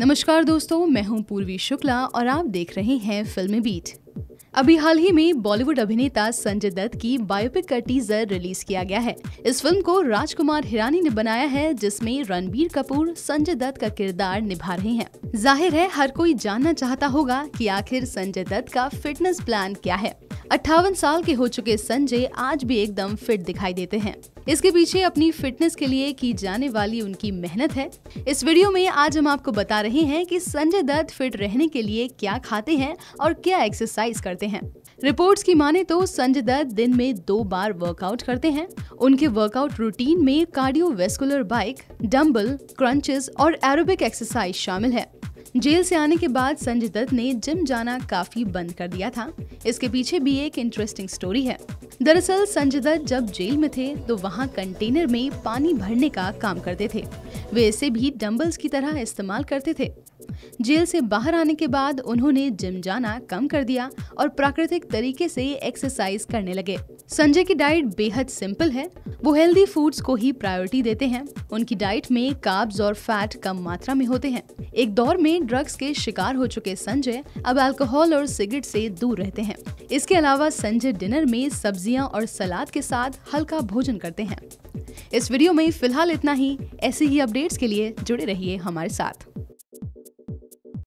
नमस्कार दोस्तों, मैं हूं पूर्वी शुक्ला और आप देख रहे हैं फिल्मी बीट। अभी हाल ही में बॉलीवुड अभिनेता संजय दत्त की बायोपिक का टीजर रिलीज किया गया है। इस फिल्म को राजकुमार हिरानी ने बनाया है, जिसमें रणबीर कपूर संजय दत्त का किरदार निभा रहे हैं। जाहिर है हर कोई जानना चाहता होगा कि आखिर संजय दत्त का फिटनेस प्लान क्या है। 58 साल के हो चुके संजय आज भी एकदम फिट दिखाई देते हैं। इसके पीछे अपनी फिटनेस के लिए की जाने वाली उनकी मेहनत है। इस वीडियो में आज हम आपको बता रहे हैं कि संजय दत्त फिट रहने के लिए क्या खाते हैं और क्या एक्सरसाइज करते हैं। रिपोर्ट्स की माने तो संजय दत्त दिन में 2 बार वर्कआउट करते हैं। उनके वर्कआउट रूटीन में कार्डियोवैस्कुलर, बाइक, डम्बल, क्रंचेस और एरोबिक एक्सरसाइज शामिल है। जेल से आने के बाद संजय दत्त ने जिम जाना काफी बंद कर दिया था। इसके पीछे भी एक इंटरेस्टिंग स्टोरी है। दरअसल संजय दत्त जब जेल में थे तो वहां कंटेनर में पानी भरने का काम करते थे। वे इसे भी डंबल्स की तरह इस्तेमाल करते थे। जेल से बाहर आने के बाद उन्होंने जिम जाना कम कर दिया और प्राकृतिक तरीके से एक्सरसाइज करने लगे। संजय की डाइट बेहद सिंपल है। वो हेल्दी फूड्स को ही प्रायोरिटी देते हैं। उनकी डाइट में कार्ब्स और फैट कम मात्रा में होते हैं। एक दौर में ड्रग्स के शिकार हो चुके संजय अब अल्कोहल और सिगरेट से दूर रहते हैं। इसके अलावा संजय डिनर में सब्जियां और सलाद के साथ हल्का भोजन करते हैं। इस वीडियो में फिलहाल इतना ही। ऐसे ही अपडेट्स के लिए जुड़े रहिए हमारे साथ।